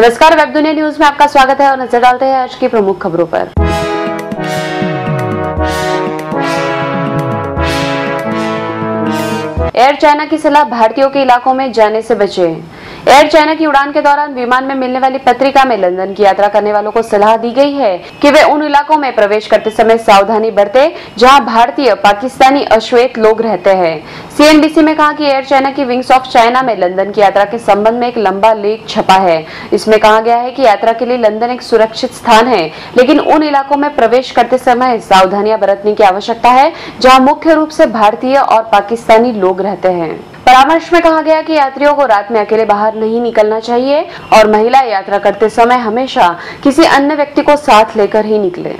नमस्कार, वेबदुनिया न्यूज में आपका स्वागत है और नजर डालते हैं आज की प्रमुख खबरों पर। एयर चाइना की सलाह, भारतीयों के इलाकों में जाने से बचें। एयर चाइना की उड़ान के दौरान विमान में मिलने वाली पत्रिका में लंदन की यात्रा करने वालों को सलाह दी गई है कि वे उन इलाकों में प्रवेश करते समय सावधानी बरतें जहां भारतीय, पाकिस्तानी, अश्वेत लोग रहते हैं। CNBC में कहा कि एयर चाइना की विंग्स ऑफ चाइना में लंदन की यात्रा के संबंध में एक लंबा लेख छपा है। इसमें कहा गया है कि यात्रा के लिए लंदन एक सुरक्षित स्थान है, लेकिन उन इलाकों में प्रवेश करते समय सावधानियां बरतने की आवश्यकता है जहाँ मुख्य रूप से भारतीय और पाकिस्तानी लोग रहते हैं। परामर्श में कहा गया कि यात्रियों को रात में अकेले बाहर नहीं निकलना चाहिए और महिला यात्रा करते समय हमेशा किसी अन्य व्यक्ति को साथ लेकर ही निकले।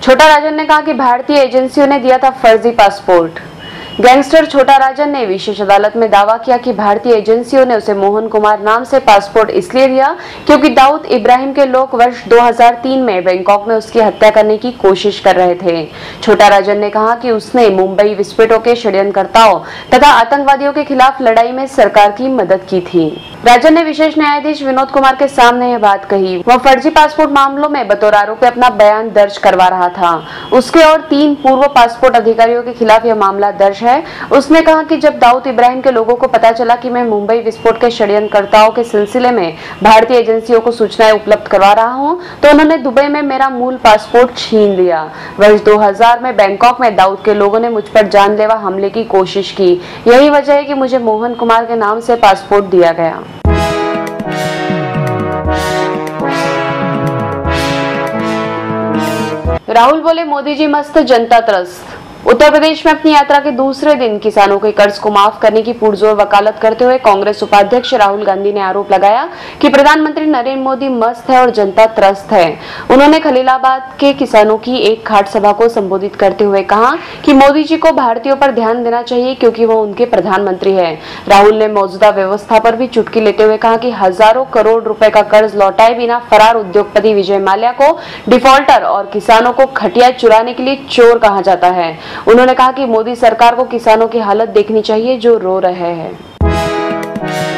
छोटा राजन ने कहा कि भारतीय एजेंसियों ने दिया था फर्जी पासपोर्ट। गैंगस्टर छोटा राजन ने विशेष अदालत में दावा किया कि भारतीय एजेंसियों ने उसे मोहन कुमार नाम से पासपोर्ट इसलिए दिया क्योंकि दाऊद इब्राहिम के लोग वर्ष 2003 में बैंकॉक में उसकी हत्या करने की कोशिश कर रहे थे। छोटा राजन ने कहा कि उसने मुंबई विस्फोटों के षड्यंत्रकर्ताओं तथा आतंकवादियों के खिलाफ लड़ाई में सरकार की मदद की थी। राजन ने विशेष न्यायाधीश विनोद कुमार के सामने यह बात कही। वह फर्जी पासपोर्ट मामलों में बतौर आरोपी अपना बयान दर्ज करवा रहा था। उसके और 3 पूर्व पासपोर्ट अधिकारियों के खिलाफ यह मामला दर्ज है। उसने कहा कि जब दाऊद इब्राहिम के लोगों को पता चला कि मैं मुंबई विस्फोट के षड्यंत्रकर्ताओं के सिलसिले में भारतीय एजेंसियों को सूचनाएं उपलब्ध करवा रहा हूं, तो उन्होंने दुबई में मेरा मूल पासपोर्ट छीन लिया। वर्ष 2000 में बैंकॉक में दाऊद के लोगों ने मुझ पर जानलेवा हमले की कोशिश की। यही वजह है कि मुझे मोहन कुमार के नाम से पासपोर्ट दिया गया। राहुल बोले, मोदीजी मस्त, जनता त्रस्त। उत्तर प्रदेश में अपनी यात्रा के दूसरे दिन किसानों के कर्ज को माफ करने की पुरजोर वकालत करते हुए कांग्रेस उपाध्यक्ष राहुल गांधी ने आरोप लगाया कि प्रधानमंत्री नरेंद्र मोदी मस्त है और जनता त्रस्त है। उन्होंने खलीलाबाद के किसानों की एक खाट सभा को संबोधित करते हुए कहा कि मोदी जी को भारतीयों पर ध्यान देना चाहिए क्योंकि वो उनके प्रधानमंत्री है। राहुल ने मौजूदा व्यवस्था पर भी चुटकी लेते हुए कहा कि हजारों करोड़ रुपए का कर्ज लौटाए बिना फरार उद्योगपति विजय माल्या को डिफॉल्टर और किसानों को खटिया चुराने के लिए चोर कहा जाता है। उन्होंने कहा कि मोदी सरकार को किसानों की हालत देखनी चाहिए जो रो रहे हैं।